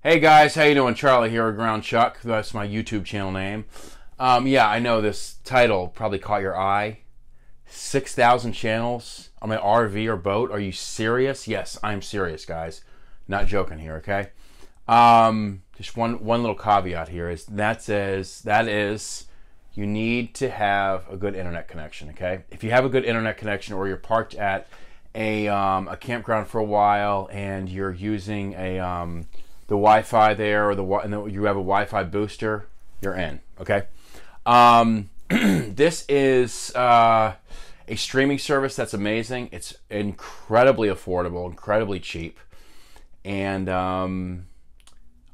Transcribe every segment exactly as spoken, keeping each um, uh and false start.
Hey guys, how you doing? Charlie here at Ground Chuck. That's my YouTube channel name. Um, yeah, I know this title probably caught your eye. six thousand channels on my R V or boat. Are you serious? Yes, I'm serious, guys. Not joking here, okay? Um, just one one little caveat here is that says that is you need to have a good internet connection, okay? If you have a good internet connection, or you're parked at a um, a campground for a while and you're using a um, the Wi-Fi there, or the and the, you have a Wi-Fi booster, you're in, okay? Um, this is uh, a streaming service that's amazing. It's incredibly affordable, incredibly cheap, and um,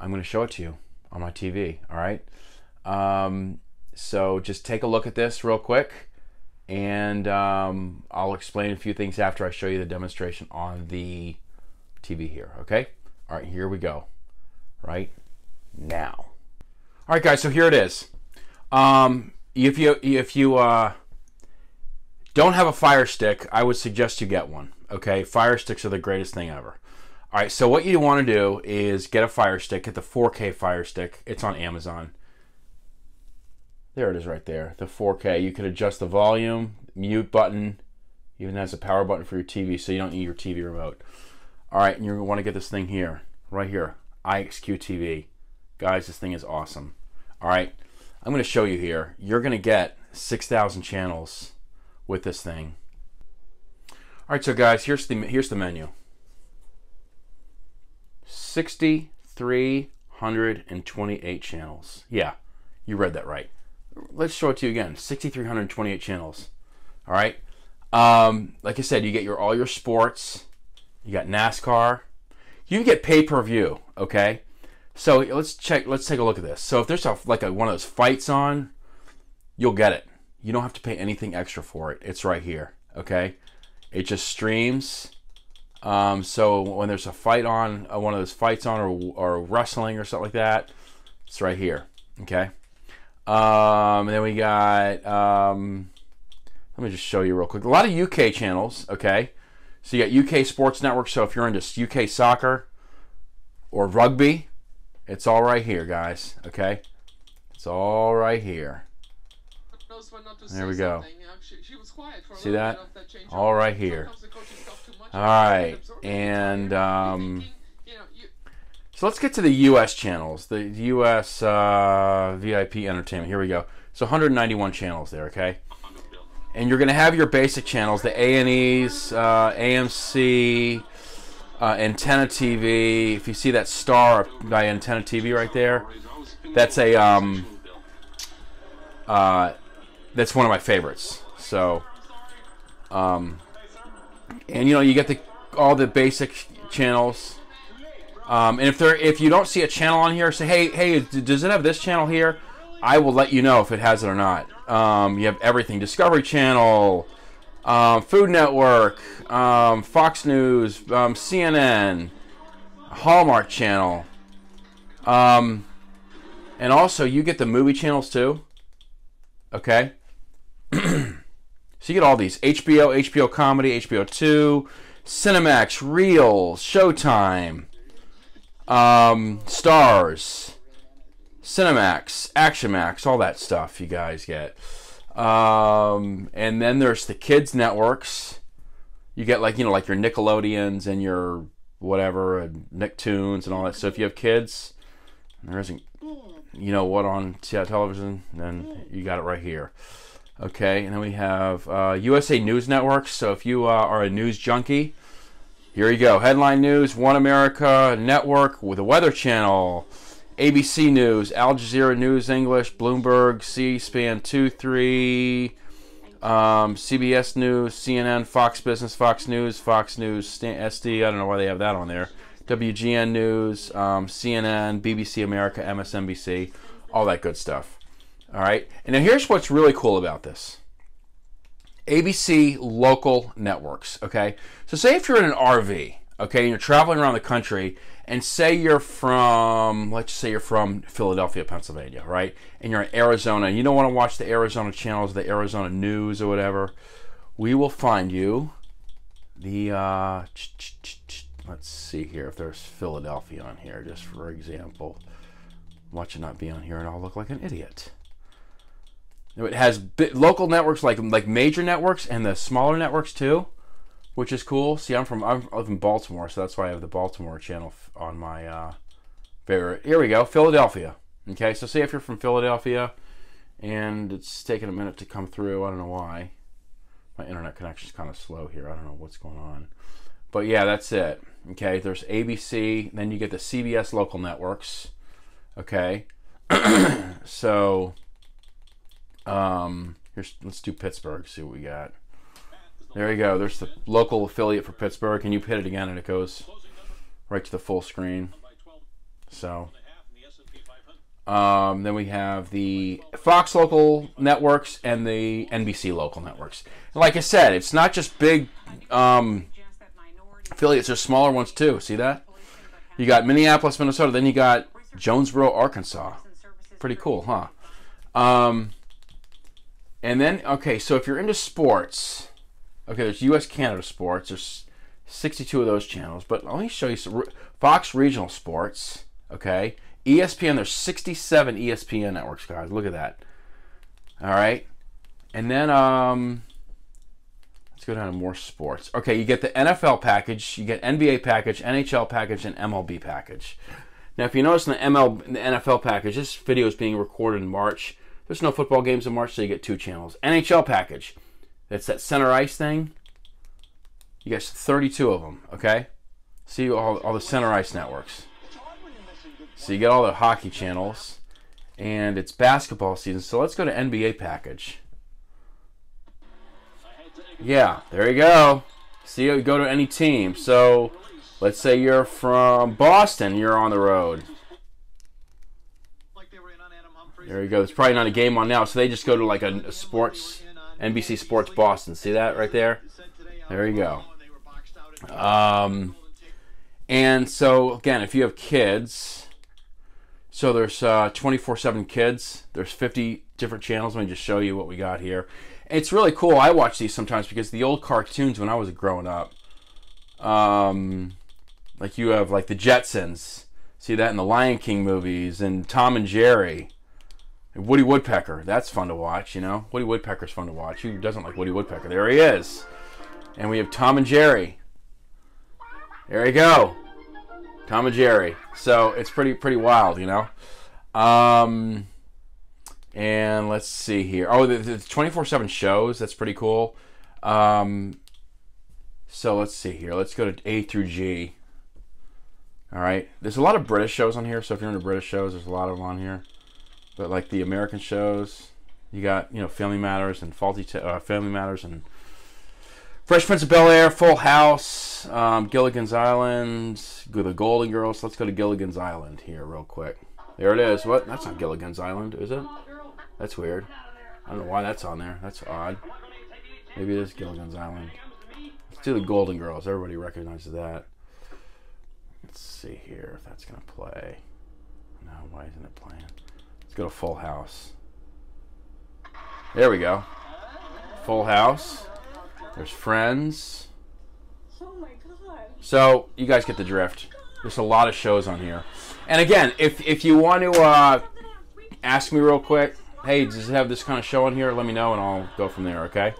I'm gonna show it to you on my T V, all right? Um, so just take a look at this real quick, and um, I'll explain a few things after I show you the demonstration on the T V here, okay? All right, here we go. Right now. All right, guys, so here it is. Um, if you if you uh, don't have a Fire Stick, I would suggest you get one, okay? Fire Sticks are the greatest thing ever. All right, so what you want to do is get a Fire Stick, get the four K Fire Stick. It's on Amazon. There it is right there, the four K. You can adjust the volume, mute button, even has a power button for your T V, so you don't need your T V remote. All right, and you want to get this thing here, right here. I X Q T V. Guys, this thing is awesome. All right, I'm going to show you here. You're going to get six thousand channels with this thing. All right, so guys, here's the here's the menu. six thousand three hundred twenty-eight channels. Yeah, you read that right. Let's show it to you again. six thousand three hundred twenty-eight channels. All right. Um, like I said, you get your all your sports. You got NASCAR. You get pay-per-view, okay? So let's check. Let's take a look at this. So if there's a, like a, one of those fights on, you'll get it. You don't have to pay anything extra for it. It's right here, okay? It just streams. Um, so when there's a fight on, uh, one of those fights on, or, or wrestling or something like that, it's right here, okay? Um, and then we got. Um, let me just show you real quick. A lot of U K channels, okay? So you got U K Sports Network, so if you're into U K soccer or rugby, it's all right here, guys, okay? It's all right here. There we go. See that? All right here. All right, and um, so let's get to the U S channels, the U S uh, V I P Entertainment. Here we go. So one hundred ninety-one channels there, okay? And you're going to have your basic channels, the A and E's, uh, A M C, uh, Antenna T V. If you see that star by Antenna T V right there, that's a um, uh, that's one of my favorites. So, um, and you know, you get the all the basic channels. Um, and if there, if you don't see a channel on here, say, hey, hey, does it have this channel here? I will let you know if it has it or not. Um, you have everything. Discovery Channel, um, Food Network, um, Fox News, um, C N N, Hallmark Channel. Um, and also, you get the movie channels, too. Okay? So you get all these. H B O, H B O Comedy, H B O two, Cinemax, Reels, Showtime, um, Stars, Cinemax, Action Max, all that stuff you guys get. Um, and then there's the kids networks. You get like, you know, like your Nickelodeons and your whatever, and Nicktoons and all that. So if you have kids, there isn't, you know what, on television, then you got it right here. Okay, and then we have uh, U S A News Networks. So if you uh, are a news junkie, here you go. Headline News, One America Network, with the Weather Channel, A B C News, Al Jazeera News English, Bloomberg, C SPAN two, three, um, C B S News, C N N, Fox Business, Fox News, Fox News S D, I don't know why they have that on there, W G N News, um, C N N, B B C America, M S N B C, all that good stuff. All right, and now here's what's really cool about this. A B C local networks, okay? So say if you're in an R V, okay, and you're traveling around the country, and say you're from, let's say you're from Philadelphia, Pennsylvania, right? And you're in Arizona, and you don't want to watch the Arizona channels, the Arizona news or whatever. We will find you the, uh, let's see here, if there's Philadelphia on here, just for example, what should not be on here and I'll look like an idiot. It has local networks, like like major networks, and the smaller networks too, which is cool. See, I'm from I'm, I'm from Baltimore, so that's why I have the Baltimore channel on my uh, favorite. Here we go, Philadelphia. Okay, so see if you're from Philadelphia, and it's taking a minute to come through. I don't know why. My internet connection's kind of slow here. I don't know what's going on, but yeah, that's it. Okay, there's A B C, then you get the C B S local networks. Okay, so. Um, here's, let's do Pittsburgh, see what we got. There you go, there's the local affiliate for Pittsburgh, and you hit it again and it goes right to the full screen. So, um, then we have the Fox local networks and the N B C local networks. And like I said, it's not just big um, affiliates, there's smaller ones too, see that? You got Minneapolis, Minnesota, then you got Jonesboro, Arkansas. Pretty cool, huh? Um... And then, okay, so if you're into sports, okay, there's U S Canada sports, there's sixty-two of those channels, but let me show you some, Fox Regional Sports, okay, E S P N, there's sixty-seven E S P N networks, guys, look at that, all right, and then, um, let's go down to more sports, okay, you get the N F L package, you get N B A package, N H L package, and M L B package. Now, if you notice in the, M L, in the N F L package, this video is being recorded in March. There's no football games in March, so you get two channels. N H L package. That's that center ice thing. You got thirty-two of them, okay? See all, all the center ice networks. So you get all the hockey channels. And it's basketball season, so let's go to N B A package. Yeah, there you go. See, you go to any team. So let's say you're from Boston, you're on the road. There you go. It's probably not a game on now, so they just go to like a, a sports, N B C Sports Boston. See that right there? There you go. Um, and so, again, if you have kids, so there's twenty-four seven uh, kids. There's fifty different channels. Let me just show you what we got here. It's really cool. I watch these sometimes because the old cartoons when I was growing up, um, like you have like the Jetsons. See that in the Lion King movies and Tom and Jerry. Woody Woodpecker, that's fun to watch, you know. Woody Woodpecker's fun to watch. Who doesn't like Woody Woodpecker? There he is. And we have Tom and Jerry. There you go. Tom and Jerry. So it's pretty pretty wild, you know. Um, and let's see here. Oh, the twenty-four seven shows, that's pretty cool. Um, so let's see here. Let's go to A through G. All right. There's a lot of British shows on here, so if you're into British shows, there's a lot of them on here. But like the American shows, you got, you know, Family Matters and Faulty T uh, Family Matters and Fresh Prince of Bel-Air, Full House, um, Gilligan's Island, the Golden Girls. Let's go to Gilligan's Island here real quick. There it is. What? That's not Gilligan's Island, is it? That's weird. I don't know why that's on there. That's odd. Maybe it is Gilligan's Island. Let's do the Golden Girls. Everybody recognizes that. Let's see here if that's going to play. No, why isn't it playing? Go to Full House. There we go. Full House. There's Friends. Oh my God. So you guys get the drift. There's a lot of shows on here. And again, if if you want to uh, ask me real quick, hey, does it have this kind of show on here? Let me know, and I'll go from there. Okay.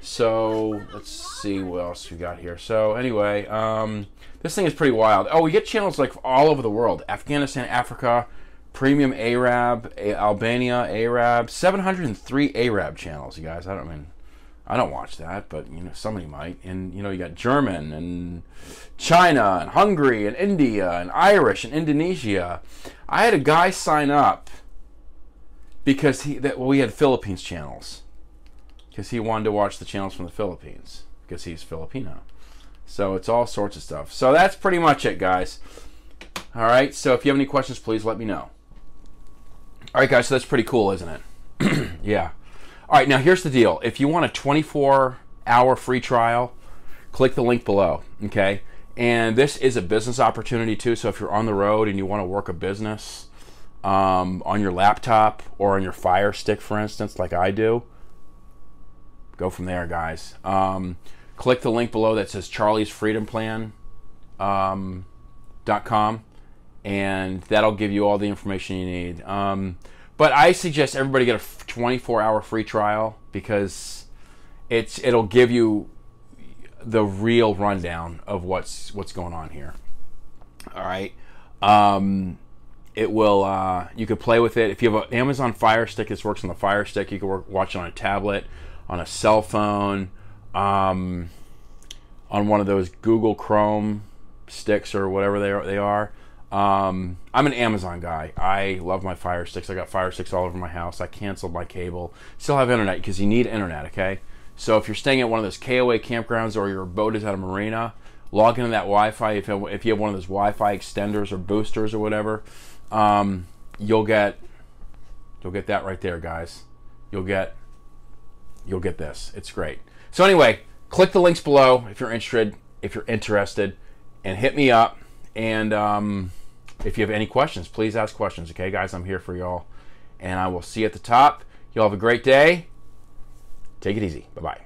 So let's see what else we got here. So anyway, um, this thing is pretty wild. Oh, we get channels like all over the world: Afghanistan, Africa. Premium Arab, A Albania Arab, seven hundred three Arab channels, you guys. I don't I mean, I don't watch that, but you know somebody might. And you know you got German and China and Hungary and India and Irish and Indonesia. I had a guy sign up because he that well, we had Philippines channels because he wanted to watch the channels from the Philippines because he's Filipino. So it's all sorts of stuff. So that's pretty much it, guys. All right. So if you have any questions, please let me know. All right, guys, so that's pretty cool, isn't it? Yeah. All right, now here's the deal. If you want a twenty-four hour free trial, click the link below, okay? And this is a business opportunity, too, so if you're on the road and you want to work a business um, on your laptop or on your Fire Stick, for instance, like I do, go from there, guys. Um, click the link below that says Charlie's Freedom Plan. um, .com, and that'll give you all the information you need. Um, but I suggest everybody get a twenty-four hour free trial, because it's it'll give you the real rundown of what's what's going on here. All right. Um, it will. Uh, you could play with it. If you have an Amazon Fire Stick, this works on the Fire Stick. You can work, watch it on a tablet, on a cell phone, um, on one of those Google Chrome sticks or whatever they are. They are. Um, I'm an Amazon guy. I love my Fire Sticks. I got Fire Sticks all over my house. I canceled my cable. Still have internet, because you need internet, okay? So if you're staying at one of those K O A campgrounds, or your boat is at a marina, log into that Wi-Fi. If you have, if you have one of those Wi-Fi extenders or boosters or whatever, um, you'll get you'll get that right there, guys. You'll get you'll get this. It's great. So anyway, click the links below if you're interested. If you're interested, and hit me up. And um, if you have any questions, please ask questions. Okay, guys, I'm here for y'all. And I will see you at the top. Y'all have a great day. Take it easy. Bye-bye.